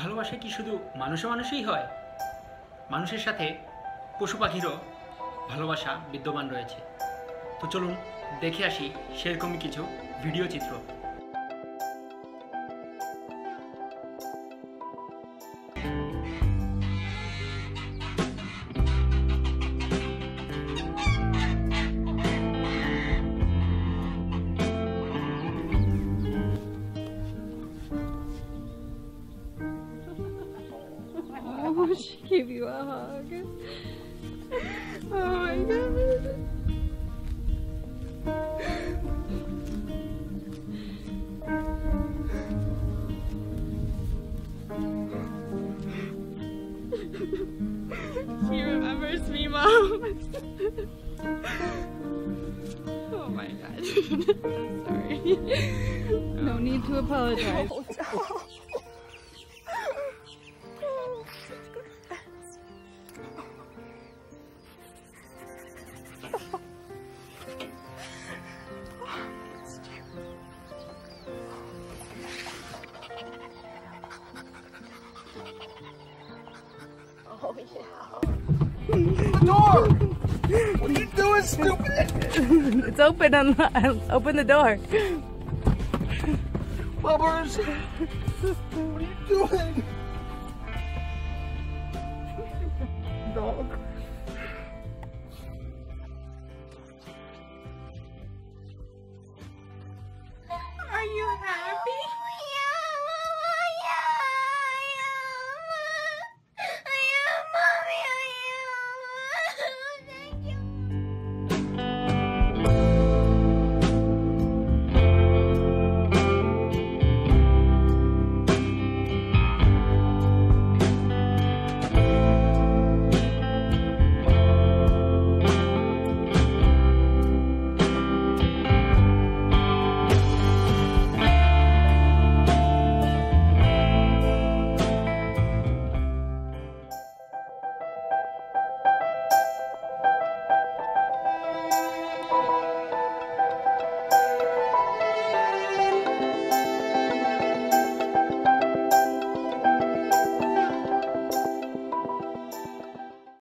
ভালোবাসা কি শুধু মানুষে মানুষেই হয়? মানুষের সাথে পশু পাখিরও ভালোবাসা বিদ্যমান রয়েছে। তো চলুন দেখে আসি সেরকমই কিছু ভিডিও চিত্র। I wish I gave you a hug. Oh my god. She remembers me, Mom. Oh my god. Sorry. No need to apologize. Oh, yeah. Door! What are you doing, stupid? It's open. Open the door. Bubbers! What are you doing?